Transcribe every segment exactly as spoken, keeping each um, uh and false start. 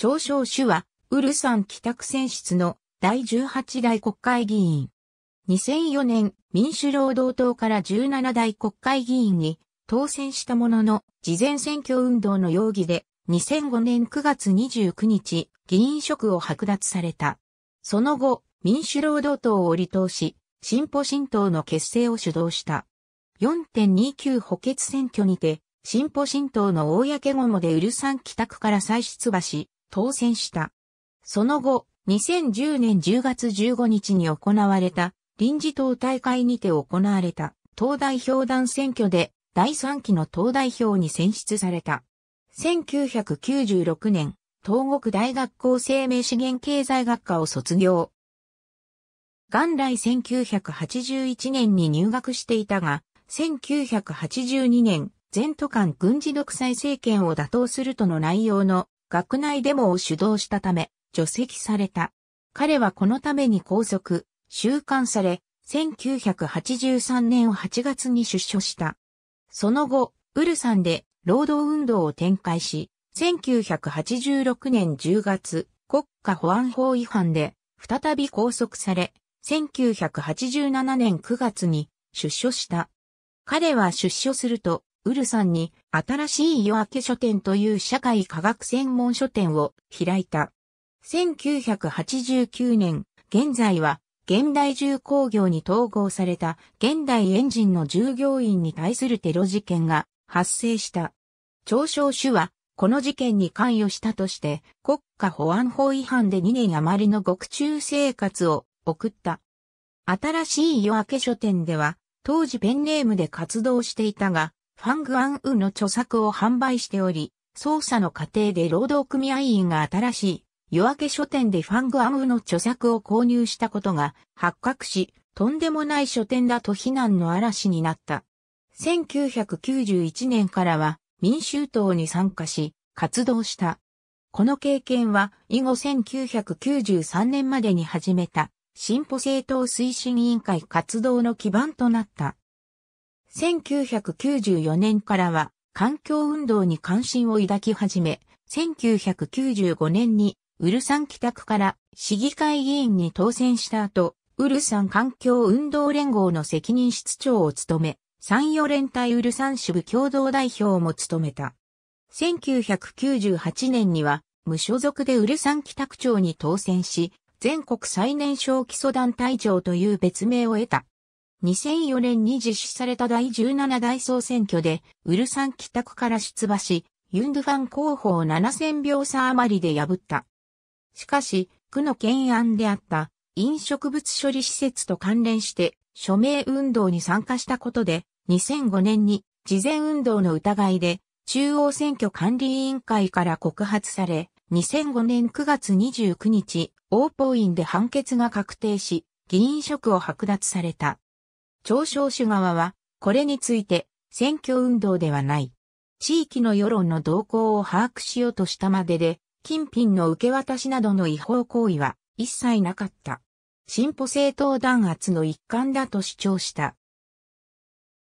長照主は、ウルサン北区選出のだいじゅうはちだい国会議員。にせんよねん、民主労働党からじゅうななだい国会議員に当選したものの、事前選挙運動の容疑で、にせんごねんくがつにじゅうくにち、議員職を剥奪された。その後、民主労働党を離党し、進歩新党の結成を主導した。よんてんにきゅう 補欠選挙にて、進歩新党の公雲でウルサン北区から再出馬し、当選した。その後、にせんじゅうねんじゅうがつじゅうごにちに行われた臨時党大会にて行われた党代表団選挙でだいさんきの党代表に選出された。せんきゅうひゃくきゅうじゅうろくねん、東国大学校生命資源経済学科を卒業。元来せんきゅうひゃくはちじゅういちねんに入学していたが、せんきゅうひゃくはちじゅうにねん、全都間軍事独裁政権を打倒するとの内容の学内デモを主導したため、除籍された。彼はこのために拘束、収監され、せんきゅうひゃくはちじゅうさんねんはちがつに出所した。その後、ウルサンで労働運動を展開し、せんきゅうひゃくはちじゅうろくねんじゅうがつ、国家保安法違反で再び拘束され、せんきゅうひゃくはちじゅうななねんくがつに出所した。彼は出所すると、ウルサンに新しい夜明け書店という社会科学専門書店を開いた。せんきゅうひゃくはちじゅうきゅうねん、現在は現代重工業に統合された現代エンジンの従業員に対するテロ事件が発生した。長照主はこの事件に関与したとして国家保安法違反でにねん余りの獄中生活を送った。新しい夜明け書店では当時ペンネームで活動していたが、ファン・グアンウの著作を販売しており、捜査の過程で労働組合員が新しい夜明け書店でファン・グアンウの著作を購入したことが発覚し、とんでもない書店だと非難の嵐になった。せんきゅうひゃくきゅうじゅういちねんからは民衆党に参加し、活動した。この経験は以後せんきゅうひゃくきゅうじゅうさんねんまでに始めた進歩政党推進委員会活動の基盤となった。せんきゅうひゃくきゅうじゅうよねんからは環境運動に関心を抱き始め、せんきゅうひゃくきゅうじゅうごねんにウルサン北区から市議会議員に当選した後、ウルサン環境運動連合の責任室長を務め、山陽連帯ウルサン支部共同代表も務めた。せんきゅうひゃくきゅうじゅうはちねんには無所属でウルサン北区長に当選し、全国最年少基礎団体長という別名を得た。にせんよねんに実施されただいじゅうななだい総選挙で、ウルサン北区から出馬し、ユン・ドゥファン候補をななせんひょうさ余りで破った。しかし、区の懸案であった、飲食物処理施設と関連して、署名運動に参加したことで、にせんごねんに、事前運動の疑いで、中央選挙管理委員会から告発され、にせんごねんくがつにじゅうくにち、大法院で判決が確定し、議員職を剥奪された。長照主側は、これについて、選挙運動ではない。地域の世論の動向を把握しようとしたまでで、金品の受け渡しなどの違法行為は一切なかった。進歩政党弾圧の一環だと主張した。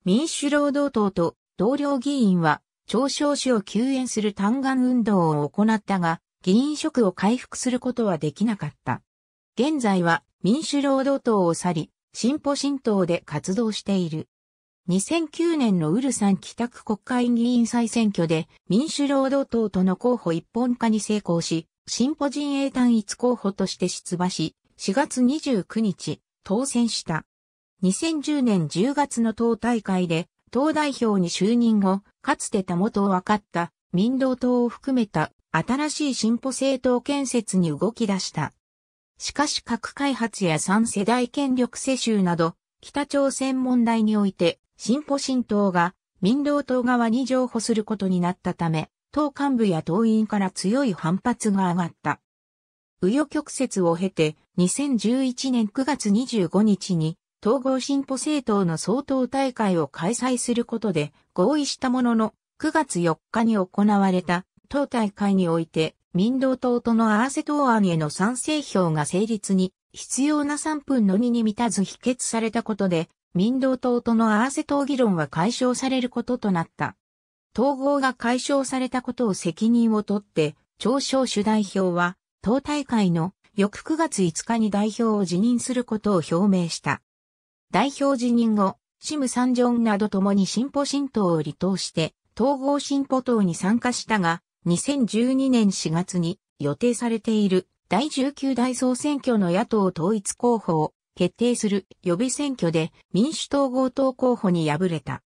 民主労働党と同僚議員は、長照主を救援する嘆願運動を行ったが、議員職を回復することはできなかった。現在は民主労働党を去り、進歩新党で活動している。にせんきゅうねんのウルサン北区国会議員再選挙で民主労働党との候補一本化に成功し、進歩陣営単一候補として出馬し、しがつにじゅうくにち、当選した。にせんじゅうねんじゅうがつの党大会で、党代表に就任後、かつてたもとを分かった民労党を含めた新しい進歩政党建設に動き出した。しかし核開発や三世代権力世襲など、北朝鮮問題において、進歩新党が民労党側に譲歩することになったため、党幹部や党員から強い反発が上がった。紆余曲折を経て、にせんじゅういちねんくがつにじゅうごにちに、統合進歩政党の総党大会を開催することで合意したものの、くがつよっかに行われた党大会において、民労党との合わせ党案への賛成票が成立に必要なさんぶんのにに満たず否決されたことで、民労党との合わせ党議論は解消されることとなった。統合が解消されたことを責任を取って、趙少主代表は、党大会の翌くがついつかに代表を辞任することを表明した。代表辞任後、シム・サンジョンなど共に進歩新党を離党して、統合進歩党に参加したが、にせんじゅうにねんしがつに予定されているだいじゅうきゅうだい総選挙の野党統一候補を決定する予備選挙で民主統合党候補に敗れた。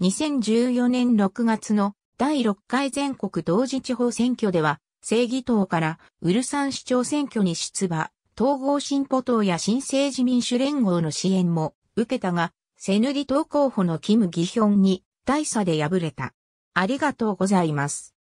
にせんじゅうよねんろくがつのだいろっかい全国同時地方選挙では、正義党からウルサン市長選挙に出馬、統合進歩党や新政治民主連合の支援も受けたが、セヌリ党候補のキム・ギヒョンに大差で敗れた。ありがとうございます。